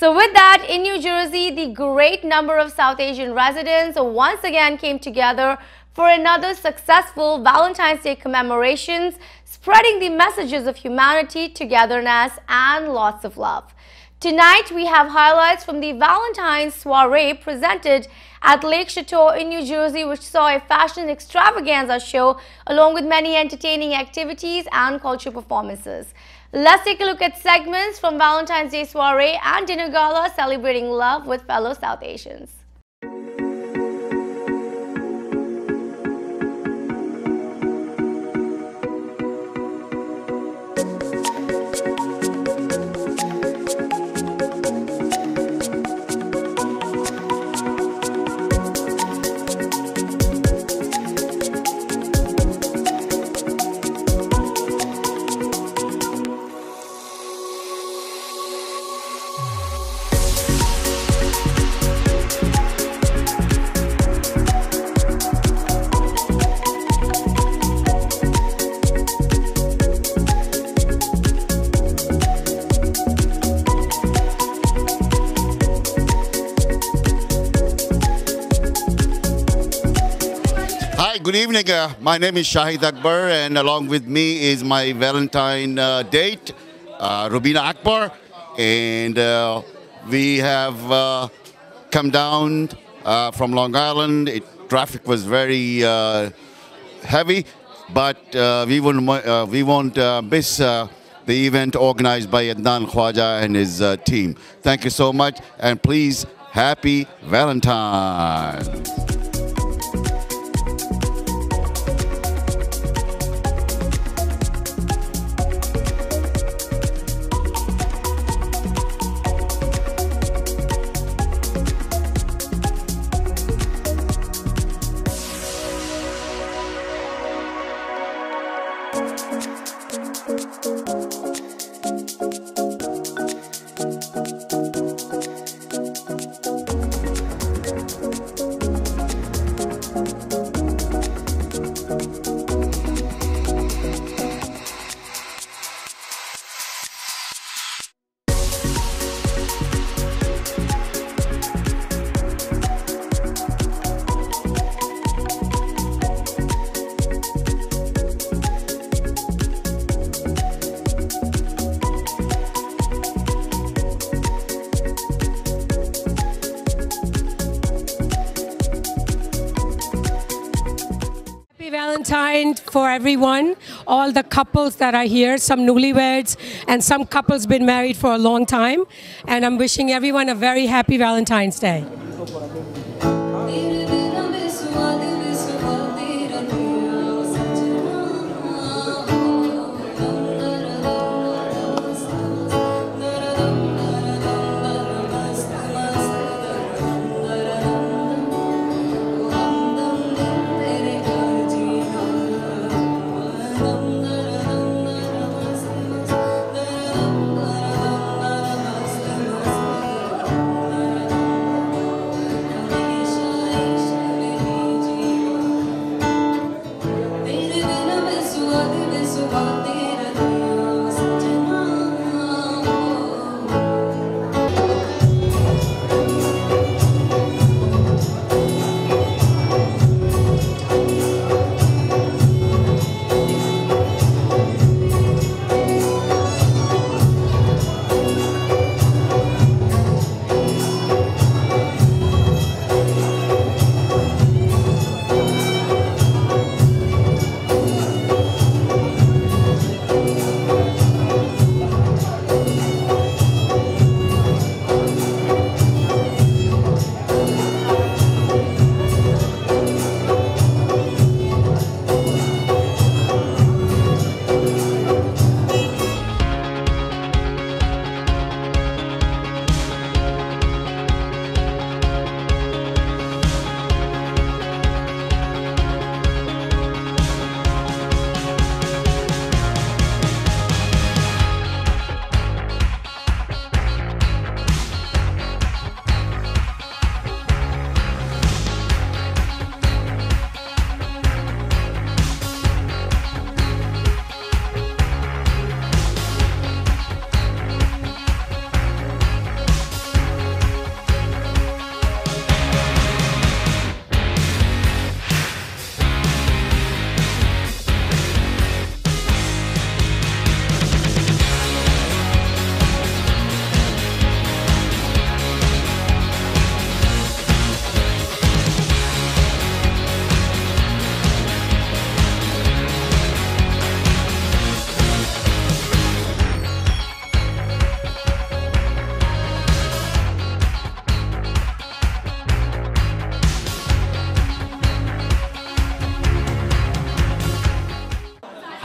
So with that, in New Jersey, the great number of South Asian residents once again came together for another successful Valentine's Day commemorations, spreading the messages of humanity, togetherness, and lots of love. Tonight, we have highlights from the Valentine's soiree presented at Lake Chateau in New Jersey, which saw a fashion extravaganza show along with many entertaining activities and culture performances. Let's take a look at segments from Valentine's Day soiree and dinner gala celebrating love with fellow South Asians. Good evening, my name is Shahid Akbar, and along with me is my Valentine date, Rubina Akbar, and we have come down from Long Island. Traffic was very heavy, but we won't miss the event organized by Adnan Khwaja and his team. Thank you so much, and please, happy Valentine. Valentine for everyone, all the couples that are here, some newlyweds and some couples been married for a long time, and I'm wishing everyone a very happy Valentine's Day.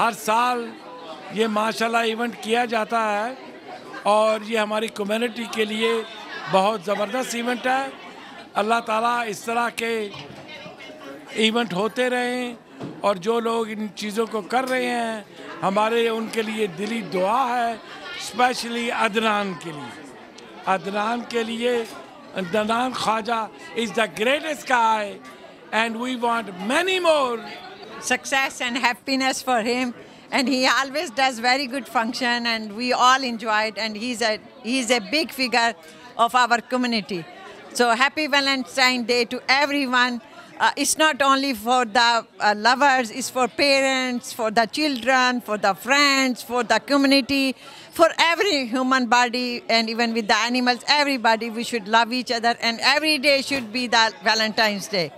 हर साल ये माशाल्लाह event किया जाता है और ये हमारी community के लिए बहुत ज़बरदस्त इवेंट है। अल्लाह ताला इस तरह के इवेंट होते रहें और जो लोग इन चीज़ों को कर रहे हैं हमारे उनके लिए दिली दुआ है, स्पेशली अदनान के लिए। Adnan Khwaja is the greatest guy and we want many more. Success and happiness for him, and he always does very good function and we all enjoyed, and he's a big figure of our community. So happy Valentine's Day to everyone. It's not only for the lovers, it's for parents, for the children, for the friends, for the community, for every human body, and even with the animals, everybody, we should love each other, and every day should be the Valentine's Day.